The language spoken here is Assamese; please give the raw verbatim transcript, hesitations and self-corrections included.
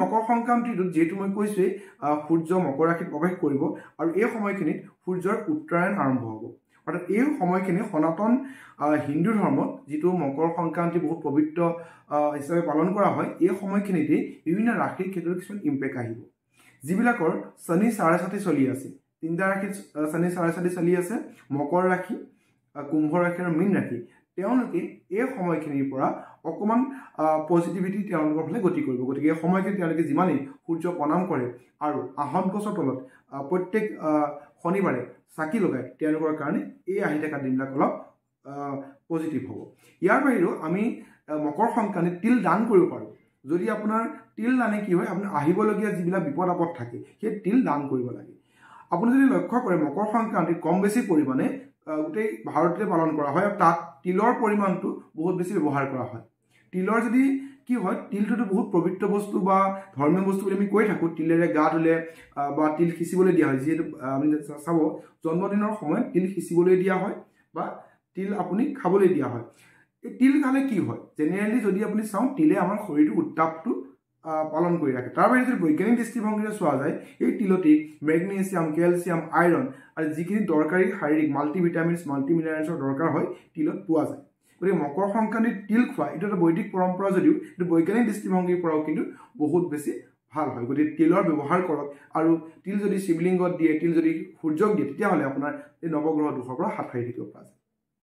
মকৰ সংক্ৰান্তিটোত যিহেতু মই কৈছোঁৱেই সূৰ্য মকৰ ৰাশিত প্ৰৱেশ কৰিব আৰু এই সময়খিনিত সূৰ্যৰ উত্তৰায়ণ আৰম্ভ হ'ব। অৰ্থাৎ এই সময়খিনি সনাতন হিন্দু ধৰ্মত যিটো মকৰ সংক্ৰান্তি বহুত পবিত্ৰ হিচাপে পালন কৰা হয়, এই সময়খিনিতে বিভিন্ন ৰাশিৰ ক্ষেত্ৰত কিছুমান ইম্পেক্ট আহিব। যিবিলাকৰ শনি চাৰে চাতি চলি আছে, তিনিটা ৰাশিত শনি চাৰে চাতি চলি আছে, মকৰ ৰাশি, কুম্ভ ৰাশি আৰু মীন ৰাশি, তেওঁলোকে এই সময়খিনিৰ পৰা অকণমান পজিটিভিটি তেওঁলোকৰ ফালে গতি কৰিব। গতিকে এই সময়খিনি তেওঁলোকে যিমানেই সূৰ্য প্ৰণাম কৰে আৰু আহত গছৰ তলত প্ৰত্যেক শনিবাৰে চাকি লগাই তেওঁলোকৰ কাৰণে এই আহি থকা দিনবিলাক অলপ পজিটিভ হ'ব। ইয়াৰ বাহিৰেও আমি মকৰ সংক্ৰান্তিত তিল দান কৰিব পাৰোঁ। যদি আপোনাৰ তিল দানে কি হয়, আপোনাৰ আহিবলগীয়া যিবিলাক বিপদ আপদ থাকে সেই তিল দান কৰিব লাগে। আপুনি যদি লক্ষ্য কৰে মকৰ সংক্ৰান্তিত কম বেছি পৰিমাণে গোটেই ভাৰততে পালন কৰা হয় আৰু তাত তিলৰ পৰিমাণটো বহুত বেছি ব্যৱহাৰ কৰা হয়। তিলৰ যদি কি হয়, তিলটোতো বহুত পবিত্ৰ বস্তু বা ধৰ্মীয় বস্তু বুলি আমি কৈ থাকোঁ। তিলেৰে গা ধুলে বা তিল সিঁচিবলৈ দিয়া হয়, যিহেতু আমি চাব জন্মদিনৰ সময়ত তিল সিঁচিবলৈ দিয়া হয় বা তিল আপুনি খাবলৈ দিয়া হয়। এই তিল খালে কি হয়, জেনেৰেলি যদি আপুনি চাওঁ তিলে আমাৰ শৰীৰটোৰ উত্তাপটো পালন কৰি ৰাখে। তাৰ বাহিৰে যদি বৈজ্ঞানিক দৃষ্টিভংগীৰে চোৱা যায়, এই তিলতেই মেগনেছিয়াম, কেলছিয়াম, আইৰণ আৰু যিখিনি দৰকাৰী শাৰীৰিক মাল্টিভিটামিনছ, মাল্টিমিনাৰেলছৰ দৰকাৰ হয় তিলত পোৱা যায়। গতিকে মকৰ সংক্ৰান্তিত তিল খোৱা এইটো এটা বৈদিক পৰম্পৰা যদিও এইটো বৈজ্ঞানিক দৃষ্টিভংগীৰ পৰাও কিন্তু বহুত বেছি ভাল হয়। গতিকে তিলৰ ব্যৱহাৰ কৰক আৰু তিল যদি শিৱলিংগত দিয়ে, তিল যদি সূৰ্যক দিয়ে, তেতিয়াহ'লে আপোনাৰ এই নৱগ্ৰহ দোষৰ পৰা হাত সাৰি থাকিব পৰা যায়।